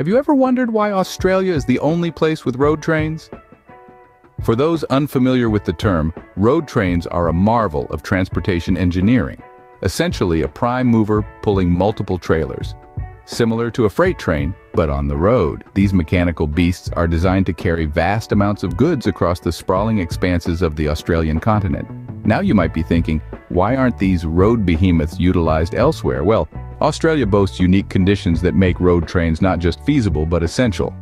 Have you ever wondered why Australia is the only place with road trains? For those unfamiliar with the term, road trains are a marvel of transportation engineering, essentially a prime mover pulling multiple trailers. Similar to a freight train, but on the road, these mechanical beasts are designed to carry vast amounts of goods across the sprawling expanses of the Australian continent. Now you might be thinking, why aren't these road behemoths utilized elsewhere? Well, Australia boasts unique conditions that make road trains not just feasible but essential.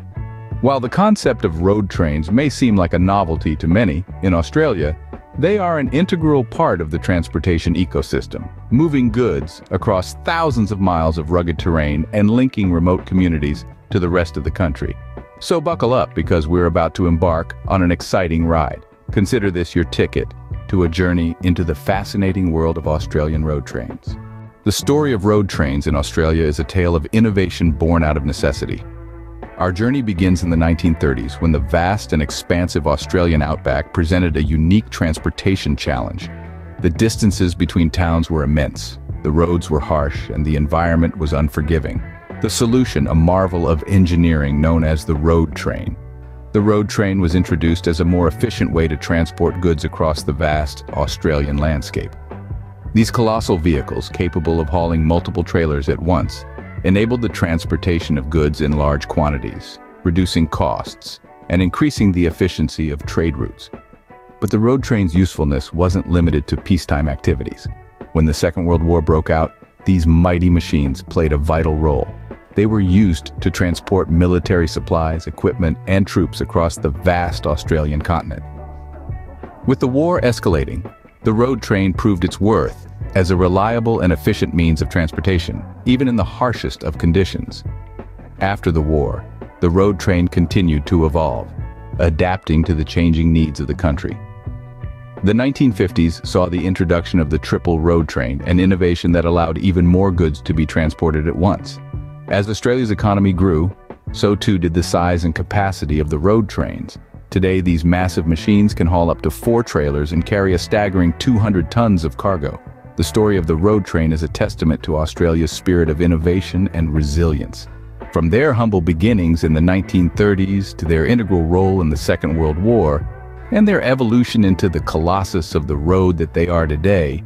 While the concept of road trains may seem like a novelty to many, in Australia, they are an integral part of the transportation ecosystem, moving goods across thousands of miles of rugged terrain and linking remote communities to the rest of the country. So buckle up, because we're about to embark on an exciting ride. Consider this your ticket to a journey into the fascinating world of Australian road trains. The story of road trains in Australia is a tale of innovation born out of necessity. Our journey begins in the 1930s, when the vast and expansive Australian outback presented a unique transportation challenge. The distances between towns were immense, the roads were harsh, and the environment was unforgiving. The solution, a marvel of engineering known as the road train. The road train was introduced as a more efficient way to transport goods across the vast Australian landscape. These colossal vehicles, capable of hauling multiple trailers at once, enabled the transportation of goods in large quantities, reducing costs and increasing the efficiency of trade routes. But the road train's usefulness wasn't limited to peacetime activities. When the Second World War broke out, these mighty machines played a vital role. They were used to transport military supplies, equipment, and troops across the vast Australian continent. With the war escalating, the road train proved its worth as a reliable and efficient means of transportation, even in the harshest of conditions. After the war, the road train continued to evolve, adapting to the changing needs of the country. The 1950s saw the introduction of the triple road train, an innovation that allowed even more goods to be transported at once. As Australia's economy grew, so too did the size and capacity of the road trains. Today, these massive machines can haul up to 4 trailers and carry a staggering 200 tons of cargo. The story of the road train is a testament to Australia's spirit of innovation and resilience. From their humble beginnings in the 1930s to their integral role in the Second World War, and their evolution into the colossus of the road that they are today,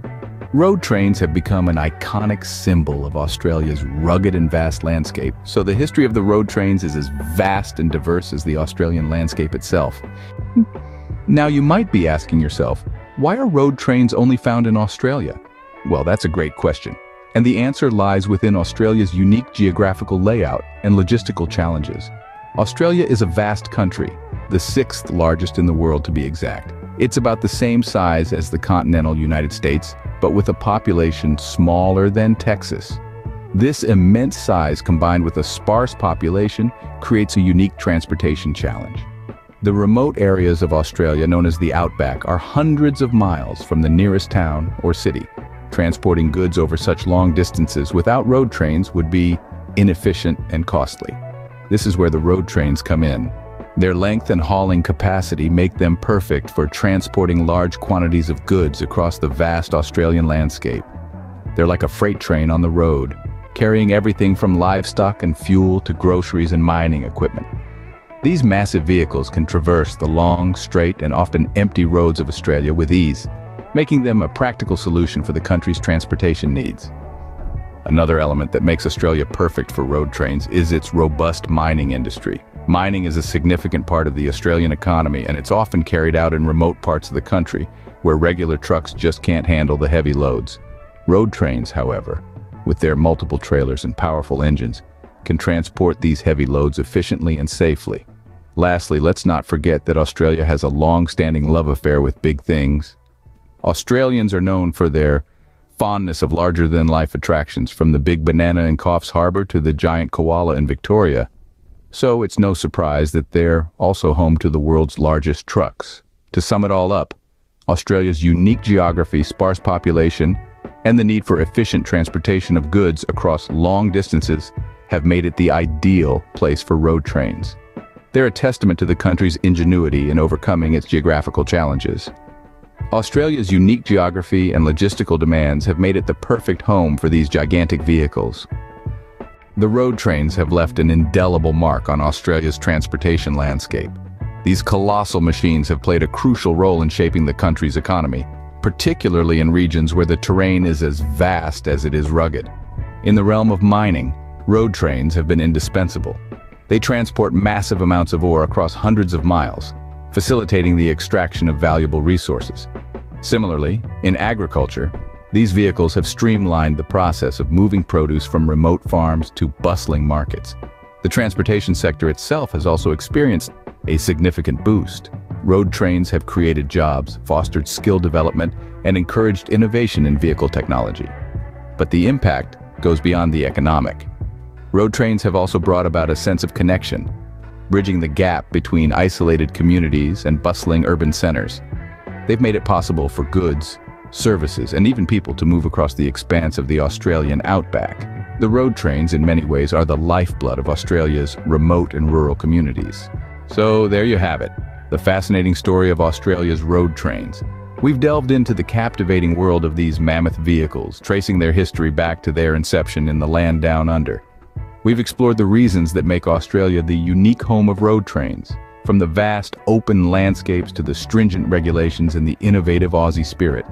road trains have become an iconic symbol of Australia's rugged and vast landscape. So the history of the road trains is as vast and diverse as the Australian landscape itself. Now you might be asking yourself, why are road trains only found in Australia? Well, that's a great question, and the answer lies within Australia's unique geographical layout and logistical challenges. Australia is a vast country, the 6th largest in the world to be exact. It's about the same size as the continental United States, but with a population smaller than Texas. This immense size, combined with a sparse population, creates a unique transportation challenge. The remote areas of Australia, known as the outback, are hundreds of miles from the nearest town or city. Transporting goods over such long distances without road trains would be inefficient and costly. This is where the road trains come in. Their length and hauling capacity make them perfect for transporting large quantities of goods across the vast Australian landscape. They're like a freight train on the road, carrying everything from livestock and fuel to groceries and mining equipment. These massive vehicles can traverse the long, straight, and often empty roads of Australia with ease, making them a practical solution for the country's transportation needs. Another element that makes Australia perfect for road trains is its robust mining industry. Mining is a significant part of the Australian economy, and it's often carried out in remote parts of the country where regular trucks just can't handle the heavy loads. Road trains, however, with their multiple trailers and powerful engines, can transport these heavy loads efficiently and safely. Lastly, let's not forget that Australia has a long-standing love affair with big things. Australians are known for their fondness of larger-than-life attractions, from the big banana in Coffs Harbour to the giant koala in Victoria. So it's no surprise that they're also home to the world's largest trucks. To sum it all up, Australia's unique geography, sparse population, and the need for efficient transportation of goods across long distances have made it the ideal place for road trains. They're a testament to the country's ingenuity in overcoming its geographical challenges. Australia's unique geography and logistical demands have made it the perfect home for these gigantic vehicles. The road trains have left an indelible mark on Australia's transportation landscape. These colossal machines have played a crucial role in shaping the country's economy, particularly in regions where the terrain is as vast as it is rugged. In the realm of mining, road trains have been indispensable. They transport massive amounts of ore across hundreds of miles, facilitating the extraction of valuable resources. Similarly, in agriculture, these vehicles have streamlined the process of moving produce from remote farms to bustling markets. The transportation sector itself has also experienced a significant boost. Road trains have created jobs, fostered skill development, and encouraged innovation in vehicle technology. But the impact goes beyond the economic. Road trains have also brought about a sense of connection, bridging the gap between isolated communities and bustling urban centers. They've made it possible for goods, services, and even people to move across the expanse of the Australian outback. The road trains, in many ways, are the lifeblood of Australia's remote and rural communities. So there you have it, the fascinating story of Australia's road trains. We've delved into the captivating world of these mammoth vehicles, tracing their history back to their inception in the land down under. We've explored the reasons that make Australia the unique home of road trains, from the vast open landscapes to the stringent regulations and the innovative Aussie spirit.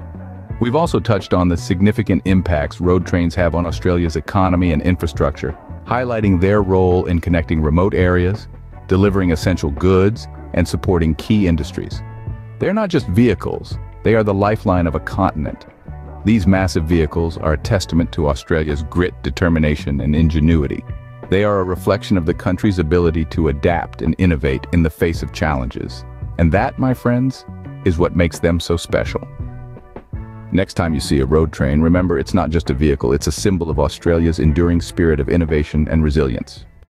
We've also touched on the significant impacts road trains have on Australia's economy and infrastructure, highlighting their role in connecting remote areas, delivering essential goods, and supporting key industries. They're not just vehicles, they are the lifeline of a continent. These massive vehicles are a testament to Australia's grit, determination, and ingenuity. They are a reflection of the country's ability to adapt and innovate in the face of challenges. And that, my friends, is what makes them so special. Next time you see a road train, remember it's not just a vehicle, it's a symbol of Australia's enduring spirit of innovation and resilience.